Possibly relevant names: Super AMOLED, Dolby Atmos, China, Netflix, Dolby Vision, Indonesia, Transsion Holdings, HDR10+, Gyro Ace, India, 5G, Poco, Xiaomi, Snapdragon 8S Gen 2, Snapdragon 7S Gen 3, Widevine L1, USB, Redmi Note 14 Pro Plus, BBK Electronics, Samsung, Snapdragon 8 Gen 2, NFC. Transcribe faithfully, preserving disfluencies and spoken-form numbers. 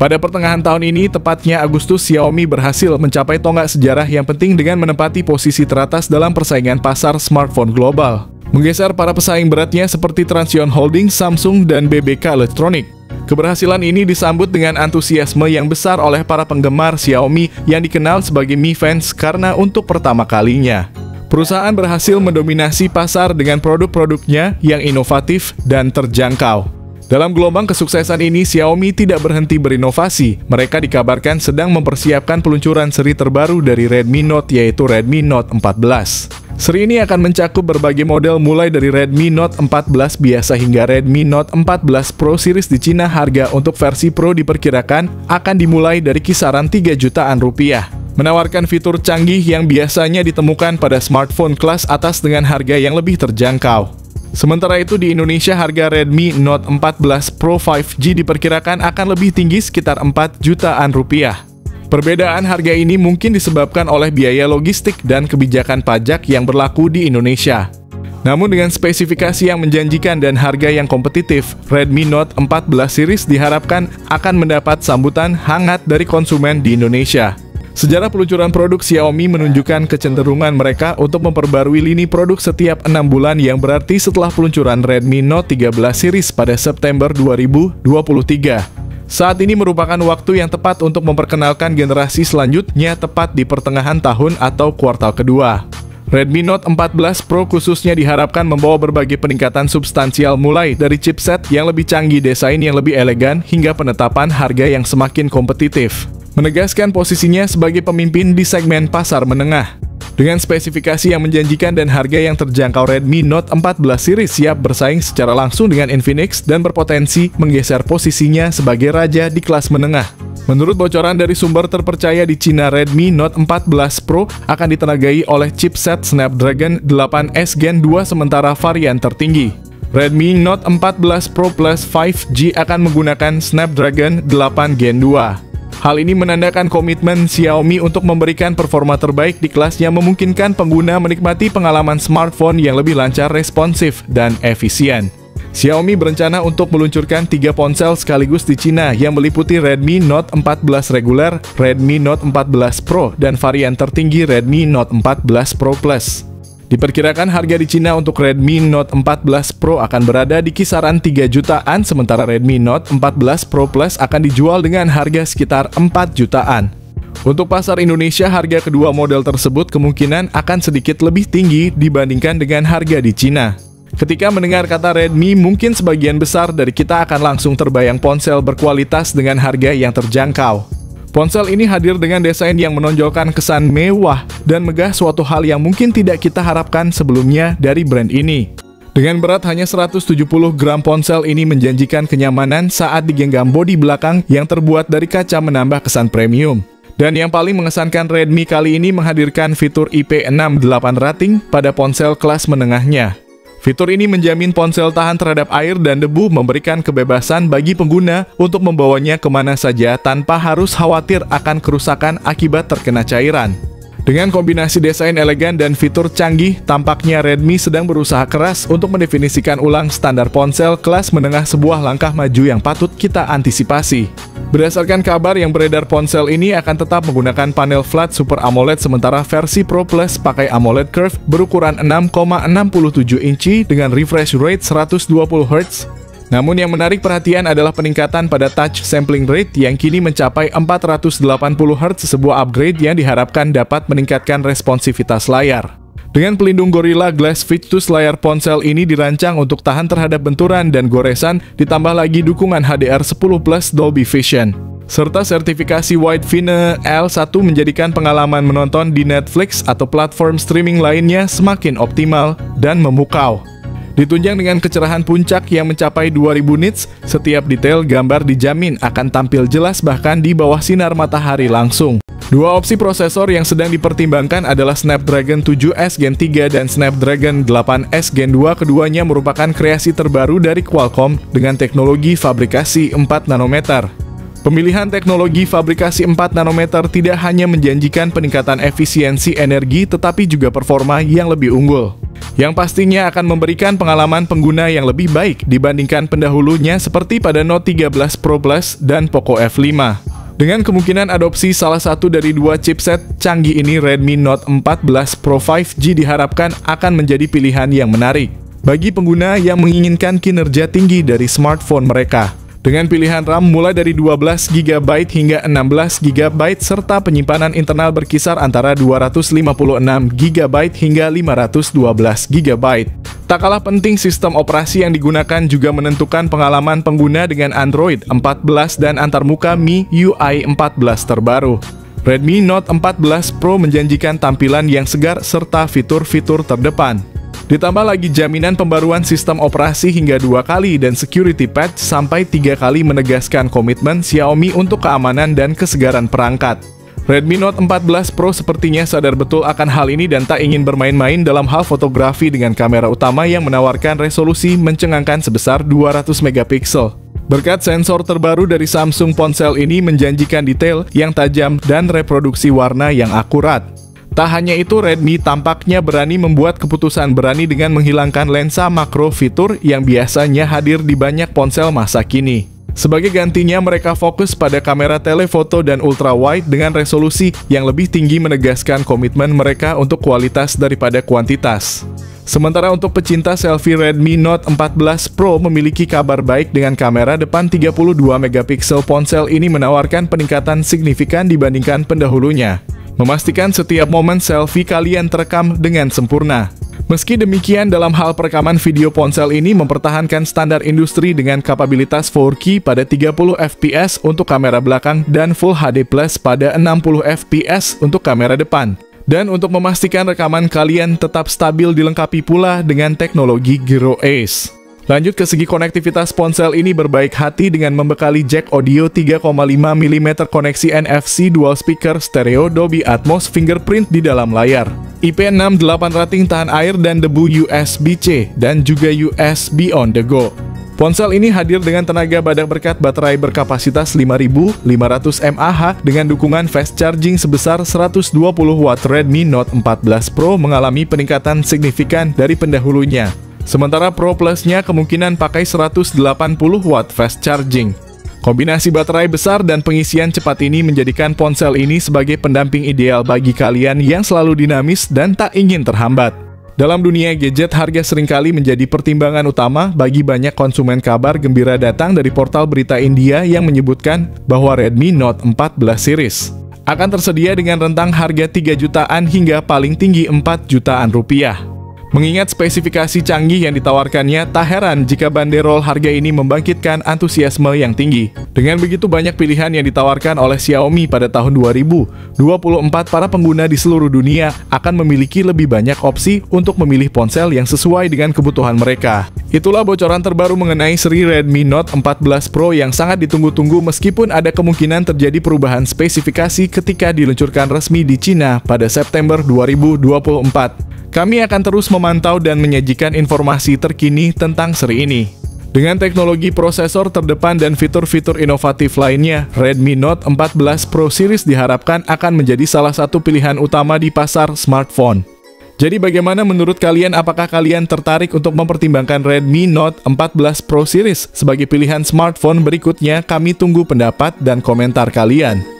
Pada pertengahan tahun ini, tepatnya Agustus, Xiaomi berhasil mencapai tonggak sejarah yang penting dengan menempati posisi teratas dalam persaingan pasar smartphone global, menggeser para pesaing beratnya seperti Transsion Holdings, Samsung, dan B B K Electronics. Keberhasilan ini disambut dengan antusiasme yang besar oleh para penggemar Xiaomi yang dikenal sebagai Mi Fans karena untuk pertama kalinya, perusahaan berhasil mendominasi pasar dengan produk-produknya yang inovatif dan terjangkau. Dalam gelombang kesuksesan ini, Xiaomi tidak berhenti berinovasi. Mereka dikabarkan sedang mempersiapkan peluncuran seri terbaru dari Redmi Note, yaitu Redmi Note empat belas. Seri ini akan mencakup berbagai model mulai dari Redmi Note empat belas biasa hingga Redmi Note empat belas Pro series di Cina. Harga untuk versi Pro diperkirakan akan dimulai dari kisaran tiga jutaan rupiah. Menawarkan fitur canggih yang biasanya ditemukan pada smartphone kelas atas dengan harga yang lebih terjangkau. Sementara itu di Indonesia, harga Redmi Note empat belas Pro lima G diperkirakan akan lebih tinggi, sekitar empat jutaan rupiah. Perbedaan harga ini mungkin disebabkan oleh biaya logistik dan kebijakan pajak yang berlaku di Indonesia. Namun dengan spesifikasi yang menjanjikan dan harga yang kompetitif, Redmi Note empat belas series diharapkan akan mendapat sambutan hangat dari konsumen di Indonesia. Sejarah peluncuran produk Xiaomi menunjukkan kecenderungan mereka untuk memperbarui lini produk setiap enam bulan, yang berarti setelah peluncuran Redmi Note tiga belas series pada September dua ribu dua puluh tiga. Saat ini merupakan waktu yang tepat untuk memperkenalkan generasi selanjutnya tepat di pertengahan tahun atau kuartal kedua. Redmi Note empat belas Pro khususnya diharapkan membawa berbagai peningkatan substansial, mulai dari chipset yang lebih canggih, desain yang lebih elegan, hingga penetapan harga yang semakin kompetitif, menegaskan posisinya sebagai pemimpin di segmen pasar menengah. Dengan spesifikasi yang menjanjikan dan harga yang terjangkau, Redmi Note empat belas series siap bersaing secara langsung dengan Infinix dan berpotensi menggeser posisinya sebagai raja di kelas menengah. Menurut bocoran dari sumber terpercaya di Cina, Redmi Note empat belas Pro akan ditenagai oleh chipset Snapdragon delapan S Gen dua, sementara varian tertinggi Redmi Note empat belas Pro Plus lima G akan menggunakan Snapdragon delapan Gen dua. Hal ini menandakan komitmen Xiaomi untuk memberikan performa terbaik di kelas yang memungkinkan pengguna menikmati pengalaman smartphone yang lebih lancar, responsif, dan efisien. Xiaomi berencana untuk meluncurkan tiga ponsel sekaligus di Cina, yang meliputi Redmi Note empat belas reguler, Redmi Note empat belas Pro, dan varian tertinggi Redmi Note empat belas Pro Plus. Diperkirakan harga di Cina untuk Redmi Note empat belas Pro akan berada di kisaran tiga jutaan, sementara Redmi Note empat belas Pro Plus akan dijual dengan harga sekitar empat jutaan. Untuk pasar Indonesia, harga kedua model tersebut kemungkinan akan sedikit lebih tinggi dibandingkan dengan harga di Cina. Ketika mendengar kata Redmi, mungkin sebagian besar dari kita akan langsung terbayang ponsel berkualitas dengan harga yang terjangkau. Ponsel ini hadir dengan desain yang menonjolkan kesan mewah dan megah, suatu hal yang mungkin tidak kita harapkan sebelumnya dari brand ini. Dengan berat hanya seratus tujuh puluh gram, ponsel ini menjanjikan kenyamanan saat digenggam. Bodi belakang yang terbuat dari kaca menambah kesan premium. Dan yang paling mengesankan, Redmi kali ini menghadirkan fitur I P enam delapan rating pada ponsel kelas menengahnya. Fitur ini menjamin ponsel tahan terhadap air dan debu, memberikan kebebasan bagi pengguna untuk membawanya kemana saja tanpa harus khawatir akan kerusakan akibat terkena cairan. Dengan kombinasi desain elegan dan fitur canggih, tampaknya Redmi sedang berusaha keras untuk mendefinisikan ulang standar ponsel kelas menengah, sebuah langkah maju yang patut kita antisipasi. Berdasarkan kabar yang beredar, ponsel ini akan tetap menggunakan panel flat Super AMOLED, sementara versi Pro Plus pakai AMOLED Curve berukuran enam koma enam tujuh inci dengan refresh rate seratus dua puluh hertz. Namun yang menarik perhatian adalah peningkatan pada touch sampling rate yang kini mencapai empat ratus delapan puluh hertz, sebuah upgrade yang diharapkan dapat meningkatkan responsivitas layar. Dengan pelindung Gorilla Glass Victus, layar ponsel ini dirancang untuk tahan terhadap benturan dan goresan, ditambah lagi dukungan H D R sepuluh plus Dolby Vision. Serta sertifikasi Widevine L satu menjadikan pengalaman menonton di Netflix atau platform streaming lainnya semakin optimal dan memukau. Ditunjang dengan kecerahan puncak yang mencapai dua ribu nits, setiap detail gambar dijamin akan tampil jelas bahkan di bawah sinar matahari langsung. Dua opsi prosesor yang sedang dipertimbangkan adalah Snapdragon tujuh S Gen tiga dan Snapdragon delapan S Gen dua. Keduanya merupakan kreasi terbaru dari Qualcomm dengan teknologi fabrikasi empat nanometer. Pemilihan teknologi fabrikasi empat nanometer tidak hanya menjanjikan peningkatan efisiensi energi, tetapi juga performa yang lebih unggul. yang pastinya akan memberikan pengalaman pengguna yang lebih baik dibandingkan pendahulunya seperti pada Note tiga belas Pro Plus dan Poco F lima. Dengan kemungkinan adopsi salah satu dari dua chipset canggih ini, Redmi Note empat belas Pro lima G diharapkan akan menjadi pilihan yang menarik bagi pengguna yang menginginkan kinerja tinggi dari smartphone mereka. Dengan pilihan RAM mulai dari dua belas giga byte hingga enam belas giga byte serta penyimpanan internal berkisar antara dua ratus lima puluh enam giga byte hingga lima ratus dua belas giga byte. Tak kalah penting, sistem operasi yang digunakan juga menentukan pengalaman pengguna dengan Android empat belas dan antarmuka M I U I empat belas terbaru. Redmi Note empat belas Pro menjanjikan tampilan yang segar serta fitur-fitur terdepan. Ditambah lagi jaminan pembaruan sistem operasi hingga dua kali dan security patch sampai tiga kali menegaskan komitmen Xiaomi untuk keamanan dan kesegaran perangkat. Redmi Note empat belas Pro sepertinya sadar betul akan hal ini dan tak ingin bermain-main dalam hal fotografi dengan kamera utama yang menawarkan resolusi mencengangkan sebesar dua ratus megapiksel. Berkat sensor terbaru dari Samsung, ponsel ini menjanjikan detail yang tajam dan reproduksi warna yang akurat. Tak hanya itu, Redmi tampaknya berani membuat keputusan berani dengan menghilangkan lensa makro, fitur yang biasanya hadir di banyak ponsel masa kini. Sebagai gantinya, mereka fokus pada kamera telefoto dan ultrawide dengan resolusi yang lebih tinggi menegaskan komitmen mereka untuk kualitas daripada kuantitas. Sementara untuk pecinta selfie, Redmi Note empat belas Pro memiliki kabar baik dengan kamera depan tiga puluh dua megapiksel. Ponsel ini menawarkan peningkatan signifikan dibandingkan pendahulunya, memastikan setiap momen selfie kalian terekam dengan sempurna. Meski demikian, dalam hal perekaman video, ponsel ini mempertahankan standar industri dengan kapabilitas empat K pada tiga puluh F P S untuk kamera belakang dan Full H D plus pada enam puluh F P S untuk kamera depan. Dan untuk memastikan rekaman kalian tetap stabil, dilengkapi pula dengan teknologi Gyro Ace. Lanjut ke segi konektivitas, ponsel ini berbaik hati dengan membekali jack audio tiga koma lima milimeter, koneksi N F C, dual speaker stereo, Dolby Atmos, fingerprint di dalam layar, I P enam delapan rating tahan air dan debu, U S B C, dan juga U S B on the go. Ponsel ini hadir dengan tenaga badak berkat baterai berkapasitas lima ribu lima ratus mAh dengan dukungan fast charging sebesar seratus dua puluh watt. Redmi Note empat belas Pro mengalami peningkatan signifikan dari pendahulunya. Sementara Pro Plus-nya kemungkinan pakai seratus delapan puluh watt fast charging. Kombinasi baterai besar dan pengisian cepat ini menjadikan ponsel ini sebagai pendamping ideal bagi kalian yang selalu dinamis dan tak ingin terhambat. Dalam dunia gadget, harga seringkali menjadi pertimbangan utama bagi banyak konsumen. Kabar gembira datang dari portal berita India yang menyebutkan bahwa Redmi Note empat belas series akan tersedia dengan rentang harga tiga jutaan hingga paling tinggi empat jutaan rupiah. Mengingat spesifikasi canggih yang ditawarkannya, tak heran jika banderol harga ini membangkitkan antusiasme yang tinggi. Dengan begitu banyak pilihan yang ditawarkan oleh Xiaomi pada tahun dua ribu dua puluh empat, para pengguna di seluruh dunia akan memiliki lebih banyak opsi untuk memilih ponsel yang sesuai dengan kebutuhan mereka. Itulah bocoran terbaru mengenai seri Redmi Note empat belas Pro yang sangat ditunggu-tunggu, meskipun ada kemungkinan terjadi perubahan spesifikasi ketika diluncurkan resmi di China pada September dua ribu dua puluh empat. Kami akan terus memantau dan menyajikan informasi terkini tentang seri ini. Dengan teknologi prosesor terdepan dan fitur-fitur inovatif lainnya, Redmi Note empat belas Pro Series diharapkan akan menjadi salah satu pilihan utama di pasar smartphone. Jadi bagaimana menurut kalian? Apakah kalian tertarik untuk mempertimbangkan Redmi Note empat belas Pro Series sebagai pilihan smartphone berikutnya? Kami tunggu pendapat dan komentar kalian.